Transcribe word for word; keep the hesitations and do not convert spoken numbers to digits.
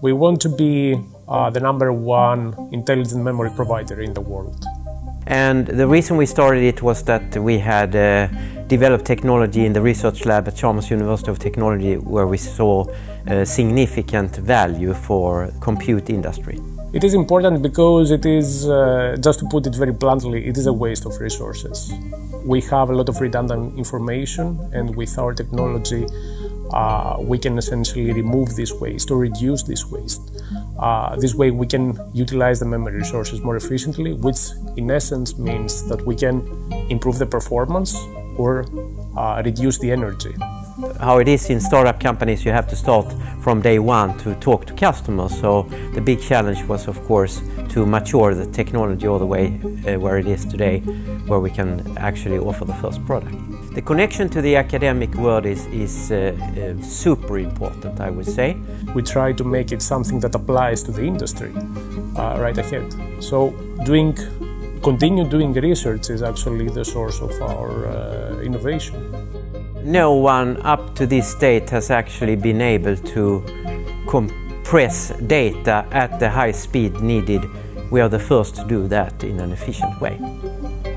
We want to be uh, the number one intelligent memory provider in the world. And the reason we started it was that we had uh, developed technology in the research lab at Chalmers University of Technology, where we saw uh, significant value for compute industry. It is important because it is, uh, just to put it very bluntly, it is a waste of resources. We have a lot of redundant information, and with our technology uh, we can essentially remove this waste or reduce this waste. Uh, this way we can utilize the memory resources more efficiently, which in essence means that we can improve the performance or uh, reduce the energy. How it is in startup companies, you have to start from day one to talk to customers. So the big challenge was, of course, to mature the technology all the way uh, where it is today, where we can actually offer the first product. The connection to the academic world is, is uh, uh, super important, I would say. We try to make it something that applies to the industry uh, right ahead. So doing, continue doing research is actually the source of our uh, innovation. No one up to this date has actually been able to compress data at the high speed needed. We are the first to do that in an efficient way.